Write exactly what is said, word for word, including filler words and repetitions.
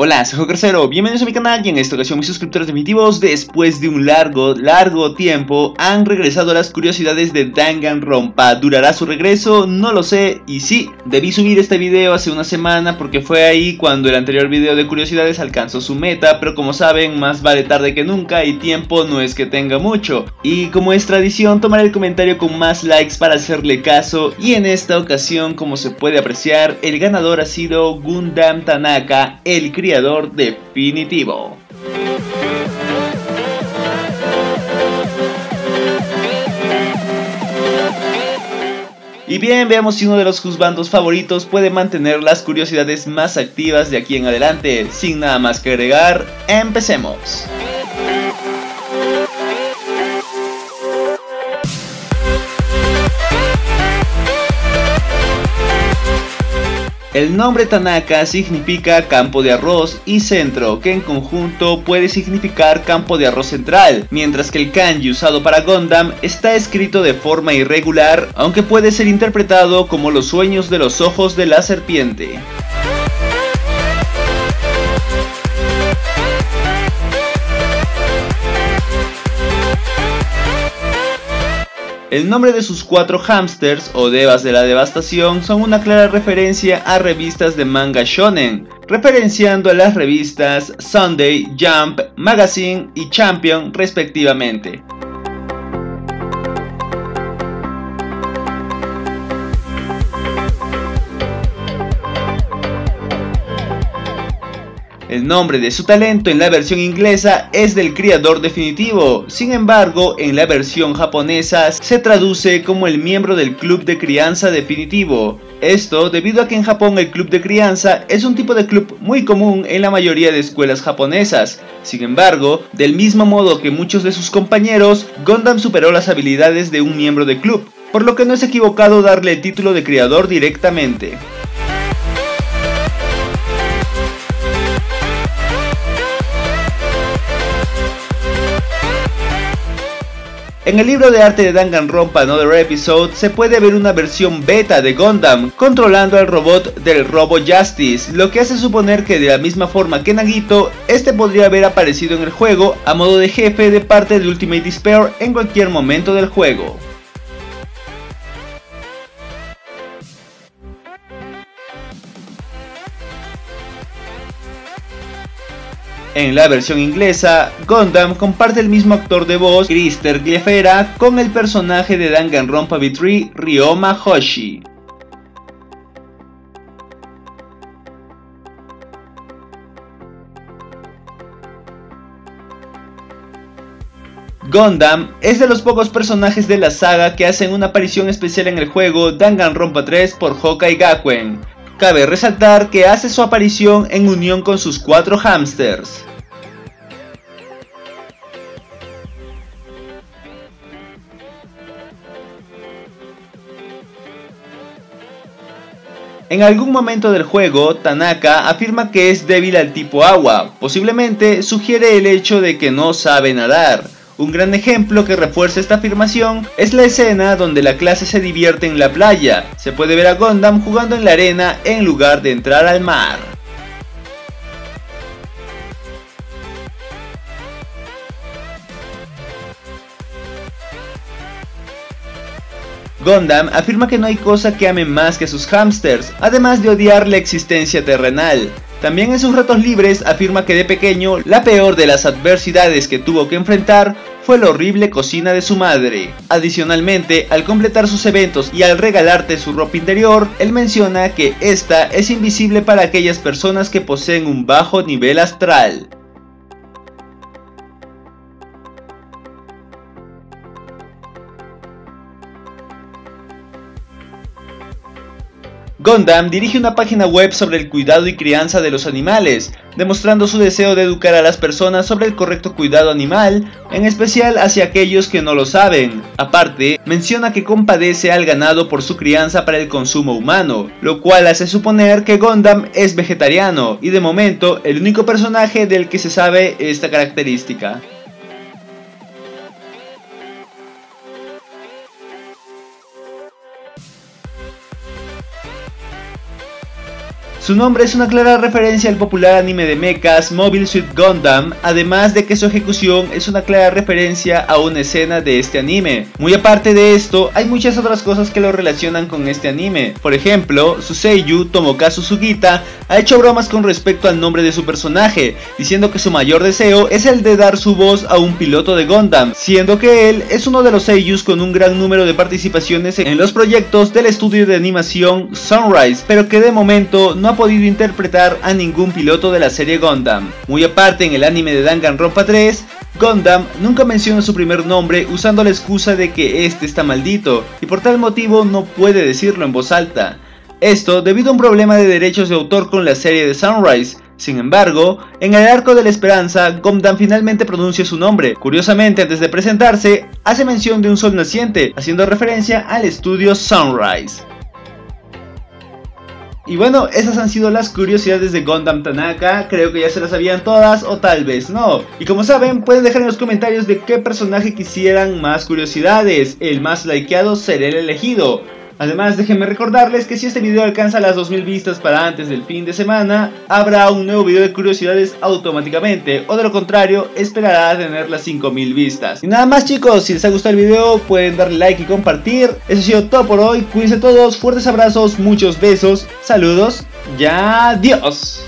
Hola, soy Jokercero, bienvenidos a mi canal y en esta ocasión mis suscriptores definitivos, después de un largo, largo tiempo, han regresado a las curiosidades de Danganronpa. ¿Durará su regreso? No lo sé, y sí, debí subir este video hace una semana porque fue ahí cuando el anterior video de curiosidades alcanzó su meta, pero como saben, más vale tarde que nunca y tiempo no es que tenga mucho. Y como es tradición, tomaré el comentario con más likes para hacerle caso, y en esta ocasión, como se puede apreciar, el ganador ha sido Gundam Tanaka, el creador creador definitivo. Y bien, veamos si uno de los juzbandos favoritos puede mantener las curiosidades más activas de aquí en adelante. Sin nada más que agregar, empecemos. El nombre Tanaka significa campo de arroz y centro, que en conjunto puede significar campo de arroz central, mientras que el kanji usado para Gundam está escrito de forma irregular, aunque puede ser interpretado como los sueños de los ojos de la serpiente. El nombre de sus cuatro hamsters o devas de la devastación son una clara referencia a revistas de manga shonen, referenciando a las revistas Sunday, Jump, Magazine y Champion respectivamente. El nombre de su talento en la versión inglesa es del creador definitivo, sin embargo en la versión japonesa se traduce como el miembro del club de crianza definitivo. Esto debido a que en Japón el club de crianza es un tipo de club muy común en la mayoría de escuelas japonesas. Sin embargo, del mismo modo que muchos de sus compañeros, Gundam superó las habilidades de un miembro de club, por lo que no es equivocado darle el título de creador directamente. En el libro de arte de Danganronpa Another Episode se puede ver una versión beta de Gundam controlando al robot del Robo Justice, lo que hace suponer que de la misma forma que Nagito, este podría haber aparecido en el juego a modo de jefe de parte de Ultimate Despair en cualquier momento del juego. En la versión inglesa, Gundam comparte el mismo actor de voz, Christopher Gliera, con el personaje de Danganronpa V tres, Ryoma Hoshi. Gundam es de los pocos personajes de la saga que hacen una aparición especial en el juego Danganronpa tres por Hokkai Gakuen. Cabe resaltar que hace su aparición en unión con sus cuatro hamsters. En algún momento del juego, Tanaka afirma que es débil al tipo agua, posiblemente sugiere el hecho de que no sabe nadar. Un gran ejemplo que refuerza esta afirmación es la escena donde la clase se divierte en la playa. Se puede ver a Gundam jugando en la arena en lugar de entrar al mar. Gundam afirma que no hay cosa que ame más que sus hamsters, además de odiar la existencia terrenal. También en sus ratos libres afirma que de pequeño la peor de las adversidades que tuvo que enfrentar fue la horrible cocina de su madre. Adicionalmente, al completar sus eventos y al regalarte su ropa interior, él menciona que esta es invisible para aquellas personas que poseen un bajo nivel astral. Gundam dirige una página web sobre el cuidado y crianza de los animales, demostrando su deseo de educar a las personas sobre el correcto cuidado animal, en especial hacia aquellos que no lo saben. Aparte, menciona que compadece al ganado por su crianza para el consumo humano, lo cual hace suponer que Gundam es vegetariano y de momento el único personaje del que se sabe esta característica. Su nombre es una clara referencia al popular anime de mechas Mobile Suit Gundam, además de que su ejecución es una clara referencia a una escena de este anime. Muy aparte de esto, hay muchas otras cosas que lo relacionan con este anime. Por ejemplo, su seiyuu Tomokazu Sugita ha hecho bromas con respecto al nombre de su personaje, diciendo que su mayor deseo es el de dar su voz a un piloto de Gundam, siendo que él es uno de los seiyus con un gran número de participaciones en los proyectos del estudio de animación Sunrise, pero que de momento no ha podido interpretar a ningún piloto de la serie Gundam. Muy aparte, en el anime de Danganronpa tres, Gundam nunca menciona su primer nombre, usando la excusa de que este está maldito y por tal motivo no puede decirlo en voz alta. Esto debido a un problema de derechos de autor con la serie de Sunrise. Sin embargo, en el Arco de la Esperanza, Gundam finalmente pronuncia su nombre. Curiosamente, antes de presentarse, hace mención de un sol naciente, haciendo referencia al estudio Sunrise. Y bueno, esas han sido las curiosidades de Gundam Tanaka, creo que ya se las sabían todas o tal vez no. Y como saben, pueden dejar en los comentarios de qué personaje quisieran más curiosidades, el más likeado será el elegido. Además, déjenme recordarles que si este video alcanza las dos mil vistas para antes del fin de semana, habrá un nuevo video de curiosidades automáticamente, o de lo contrario, esperará a tener las cinco mil vistas. Y nada más chicos, si les ha gustado el video pueden darle like y compartir. Eso ha sido todo por hoy, cuídense todos, fuertes abrazos, muchos besos, saludos y adiós.